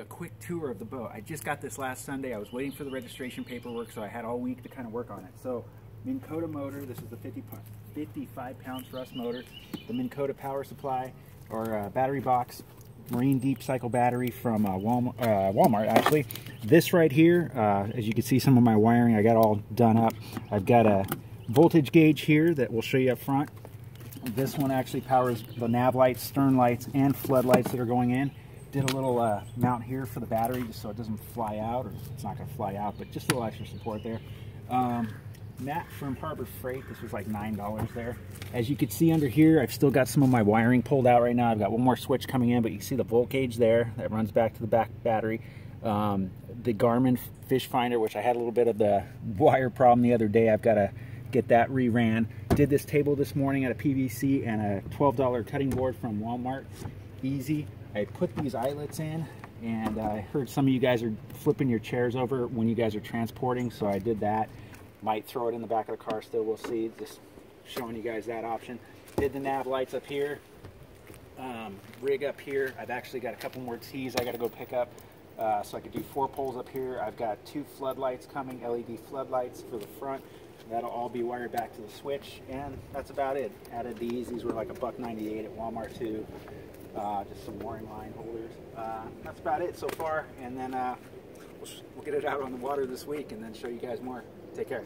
A quick tour of the boat. I just got this last Sunday. I was waiting for the registration paperwork, so I had all week to kind of work on it. So Minn Kota motor, this is the 55 pound thrust motor, the Minn Kota power supply or battery box, marine deep cycle battery from Walmart actually. This right here, as you can see some of my wiring I got all done up. I've got a voltage gauge here that we'll show you up front. This one actually powers the nav lights, stern lights, and floodlights that are going in. Did a little mount here for the battery just so it doesn't fly out, or it's not going to fly out, but just a little extra support there. Matt from Harbor Freight, this was like $9 there. As you can see under here, I've still got some of my wiring pulled out right now. I've got one more switch coming in, but you see the voltage there that runs back to the back battery. The Garmin fish finder, which I had a little bit of the wire problem the other day, I've got to get that re-ran. Did this table this morning at a PVC and a $12 cutting board from Walmart. Easy. I put these eyelets in, and I heard some of you guys are flipping your chairs over when you guys are transporting, so I did that. Might throw it in the back of the car still, we'll see. Just showing you guys that option. Did the nav lights up here, rig up here. I've actually got a couple more T's I gotta go pick up, so I could do 4 poles up here. I've got 2 floodlights coming, LED floodlights for the front. That'll all be wired back to the switch, and that's about it. Added these were like $1.98 at Walmart too. Just some mooring line holders. That's about it so far, and then we'll get it out on the water this week and then show you guys more. Take care.